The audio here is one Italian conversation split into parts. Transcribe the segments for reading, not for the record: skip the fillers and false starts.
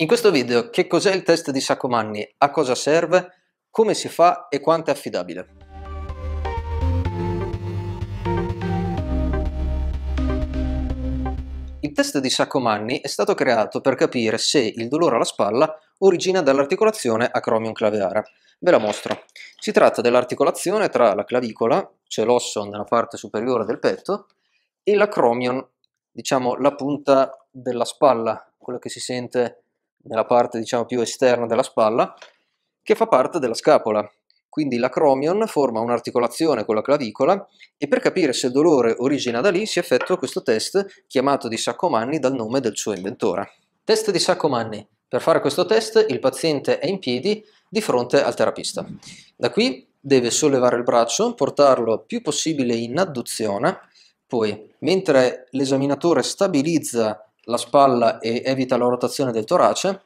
In questo video che cos'è il test di Saccomanni, a cosa serve, come si fa e quanto è affidabile. Il test di Saccomanni è stato creato per capire se il dolore alla spalla origina dall'articolazione acromion-claveare. Ve la mostro. Si tratta dell'articolazione tra la clavicola, cioè l'osso nella parte superiore del petto, e l'acromion, diciamo la punta della spalla, quella che si sente nella parte diciamo più esterna della spalla, che fa parte della scapola. Quindi l'acromion forma un'articolazione con la clavicola e per capire se il dolore origina da lì si effettua questo test chiamato di Saccomanni dal nome del suo inventore. Test di Saccomanni. Per fare questo test il paziente è in piedi di fronte al terapista. Da qui deve sollevare il braccio, portarlo più possibile in adduzione, poi mentre l'esaminatore stabilizza la spalla e evita la rotazione del torace,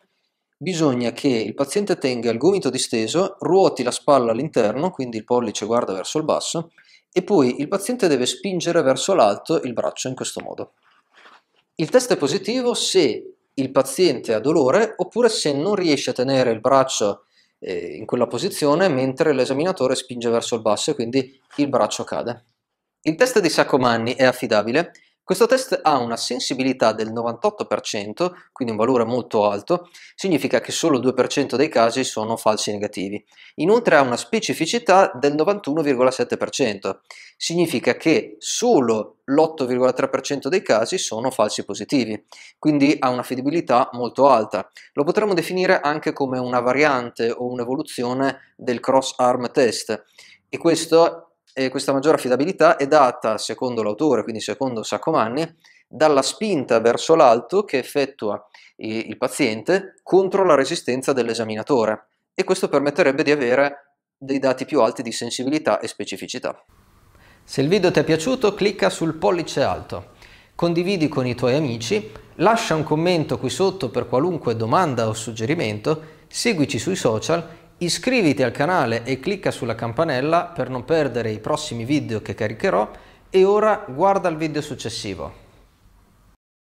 bisogna che il paziente tenga il gomito disteso, ruoti la spalla all'interno, quindi il pollice guarda verso il basso, e poi il paziente deve spingere verso l'alto il braccio in questo modo. Il test è positivo se il paziente ha dolore oppure se non riesce a tenere il braccio in quella posizione mentre l'esaminatore spinge verso il basso e quindi il braccio cade. Il test di Saccomanni è affidabile. Questo test ha una sensibilità del 98%, quindi un valore molto alto, significa che solo il 2% dei casi sono falsi negativi. Inoltre ha una specificità del 91,7%, significa che solo l'8,3% dei casi sono falsi positivi, quindi ha una affidabilità molto alta. Lo potremmo definire anche come una variante o un'evoluzione del cross-arm test e questa maggiore affidabilità è data, secondo l'autore, quindi secondo Saccomanni, dalla spinta verso l'alto che effettua il paziente contro la resistenza dell'esaminatore e questo permetterebbe di avere dei dati più alti di sensibilità e specificità. Se il video ti è piaciuto clicca sul pollice alto, condividi con i tuoi amici, lascia un commento qui sotto per qualunque domanda o suggerimento, seguici sui social, iscriviti al canale e clicca sulla campanella per non perdere i prossimi video che caricherò e ora guarda il video successivo.